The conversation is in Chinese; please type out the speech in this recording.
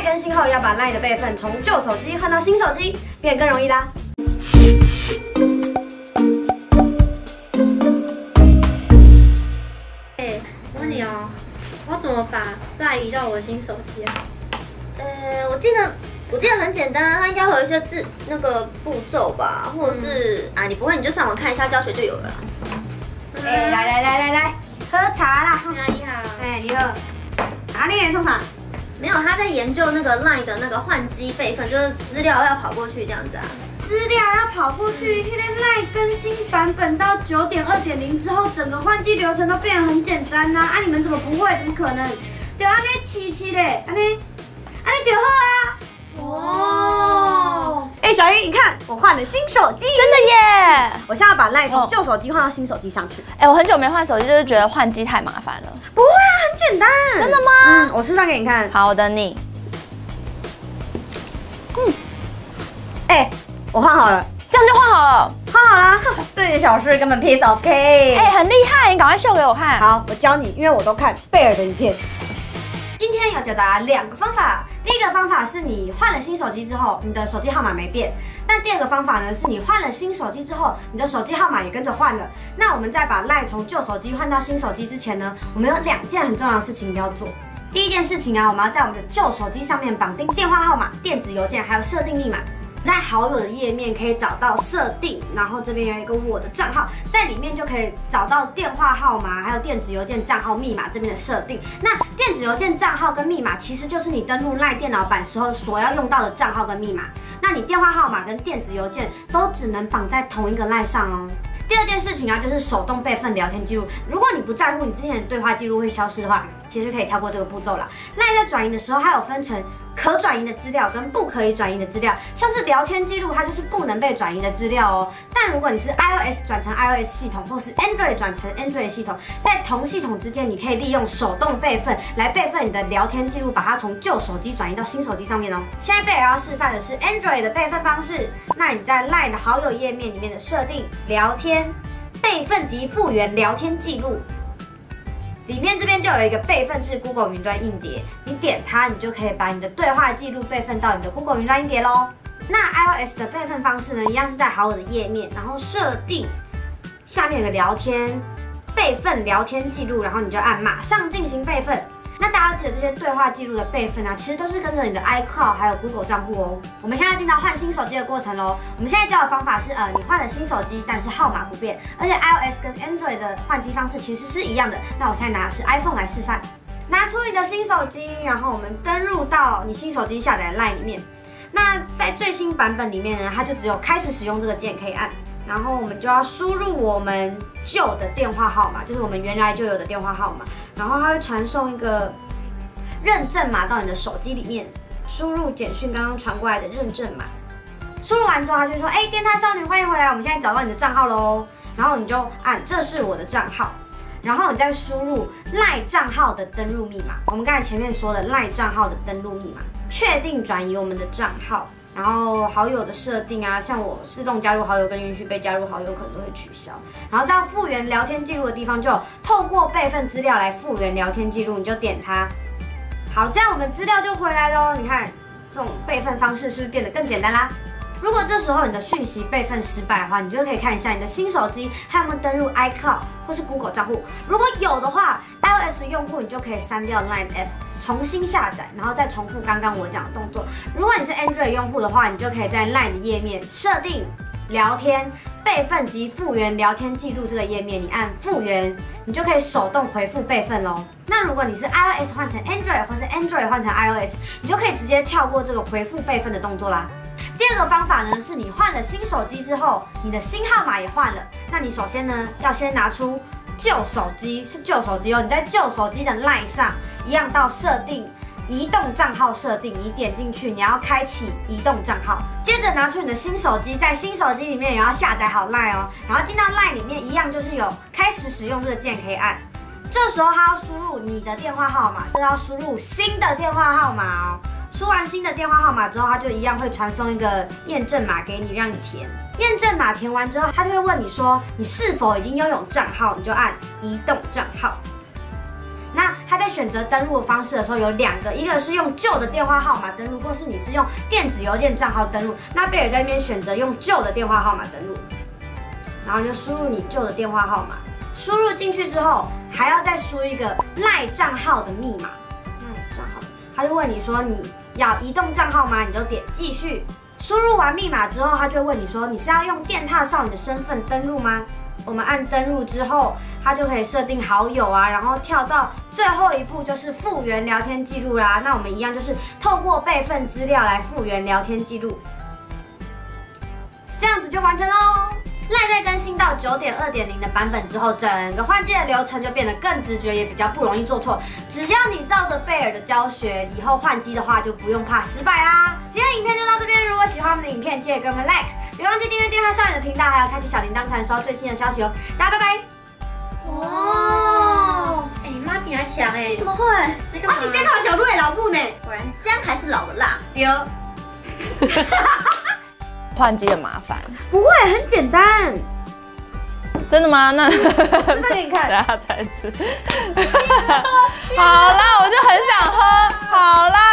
LINE 更新后，要把 LINE 的备份从旧手机换到新手机，变更容易啦。 怎么把LINE移到我新手机啊？我记得很简单，它应该会有一些步骤吧，或者是、你不会你就上网看一下教学就有了啦。来，喝茶啦！你好。你好。你脸送啥？没有，他在研究那个 LINE 的那个换机备份，就是资料要跑过去这样子啊。资料要跑过去，现在 LINE 更新版本到 9.2.0 之后，整个换机流程都变得很简单啦。你们怎么不会？怎么可能？就安尼七七嘞，安尼就好啊。哦，小云，你看我换了新手机，真的耶！我现在把 LINE 从旧手机换到新手机上去。我很久没换手机，就是觉得换机太麻烦了。不会啊，很简单。真的吗？我示范给你看。好，我等你。我换好了，这样就换好了，这点小事根本 piece of cake。很厉害，你赶快秀给我看。好，我教你，因为我都看贝尔的影片。今天要教大家两个方法，第一个方法是你换了新手机之后，你的手机号码没变；但第二个方法呢，是你换了新手机之后，你的手机号码也跟着换了。那我们在把 LINE 从旧手机换到新手机之前呢，我们有两件很重要的事情要做。 第一件事情我们要在我们的旧手机上面绑定电话号码、电子邮件，还有设定密码。在好友的页面可以找到设定，然后这边有一个我的账号，在里面就可以找到电话号码，还有电子邮件账号、密码这边的设定。那电子邮件账号跟密码其实就是你登录 LINE 电脑版时候所要用到的账号跟密码。那你电话号码跟电子邮件都只能绑在同一个 LINE 上哦。 第二件事情就是手动备份聊天记录。如果你不在乎你之前的对话记录会消失的话，其实可以跳过这个步骤啦。LINE在转移的时候，它有分成可转移的资料跟不可以转移的资料，像是聊天记录，它就是不能被转移的资料哦。但如果你是 iOS 转成 iOS 系统，或是 Android 转成 Android 系统，在同系统之间，你可以利用手动备份来备份你的聊天记录，把它从旧手机转移到新手机上面哦。现在贝尔要示范的是 Android 的备份方式。那你在 LINE 的好友页面里面的设定聊天。 备份及复原聊天记录，里面这边就有一个备份至 Google 云端硬碟，你点它，你就可以把你的对话记录备份到你的 Google 云端硬碟咯。那 iOS 的备份方式呢，一样是在好友的页面，然后设定下面有个聊天备份聊天记录，然后你就按马上进行备份。 那大家记得这些对话记录的备份其实都是跟着你的 iCloud 还有 Google 账户哦。我们现在进到换新手机的过程喽。我们现在教的方法是，你换了新手机，但是号码不变，而且 iOS 跟 Android 的换机方式其实是一样的。那我现在拿的是 iPhone 来示范。拿出你的新手机，然后我们登入到你新手机下载的 LINE 里面。那在最新版本里面呢，它就只有开始使用这个键可以按。然后我们就要输入我们旧的电话号码，就是我们原来就有的电话号码。 然后它会传送一个认证码到你的手机里面，输入简讯刚刚传过来的认证码，输入完之后它就说：“哎，电探少女，欢迎回来，我们现在找到你的账号咯。”然后你就按这是我的账号，然后你再输入LINE账号的登录密码，我们刚才前面说的LINE账号的登录密码，确定转移我们的账号，然后好友的设定啊，像我自动加入好友跟允许被加入好友可能都会取消，然后到复原聊天记录的地方就。 透过备份资料来复原聊天记录，你就点它。好，这样我们资料就回来咯。你看，这种备份方式是不是变得更简单啦？如果这时候你的讯息备份失败的话，你就可以看一下你的新手机还有没有登入 iCloud 或是 Google 账户。如果有的话 ，iOS 用户你就可以删掉 LINE App， 重新下载，然后再重复刚刚我讲的动作。如果你是 Android 用户的话，你就可以在 LINE 的页面设定聊天。 备份及复原聊天记录这个页面，你按复原，你就可以手动回复备份咯。那如果你是 iOS 换成 Android， 或是 Android 换成 iOS， 你就可以直接跳过这个回复备份的动作啦。第二个方法呢，是你换了新手机之后，你的新号码也换了，那你首先呢要先拿出旧手机，是旧手机哦，你在旧手机的 LINE 上一样到设定。 移动账号设定，你点进去，你要开启移动账号。接着拿出你的新手机，在新手机里面也要下载好 LINE 哦。然后进到 LINE 里面，一样就是有开始使用这个键可以按。这时候它要输入你的电话号码，这要输入新的电话号码哦。输完新的电话号码之后，它就一样会传送一个验证码给你，让你填。验证码填完之后，它就会问你说你是否已经拥有账号，你就按移动账号。那它在选择登录方式的时候有两个，一个是用旧的电话号码登录，或是你是用电子邮件账号登录。那贝尔在那边选择用旧的电话号码登录，然后就输入你旧的电话号码，输入进去之后还要再输一个LINE账号的密码。LINE账号，他就问你说你要移动账号吗？你就点继续。输入完密码之后，他就会问你说你是要用电踏少女的身份登录吗？我们按登录之后，它就可以设定好友啊，然后跳到最后一步就是复原聊天记录啦。那我们一样就是透过备份资料来复原聊天记录，这样子就完成喽。LINE在更新到 9.2.0 的版本之后，整个换机的流程就变得更直觉，也比较不容易做错。只要你照着贝尔的教学，以后换机的话就不用怕失败啦。今天影片就到这边，如果喜欢我们的影片，记得给我们 like， 别忘记订阅电话少女的频道，还有开启小铃铛才能收到最新的消息哦。大家拜拜。哦，哎，你妈比还强哎？怎么会？我是电脑小鹿的老母呢。果然姜还是老的辣。丢。换机的麻烦不会很简单，真的吗？那示范给你看，等下再吃。好啦，我就很想喝。好啦。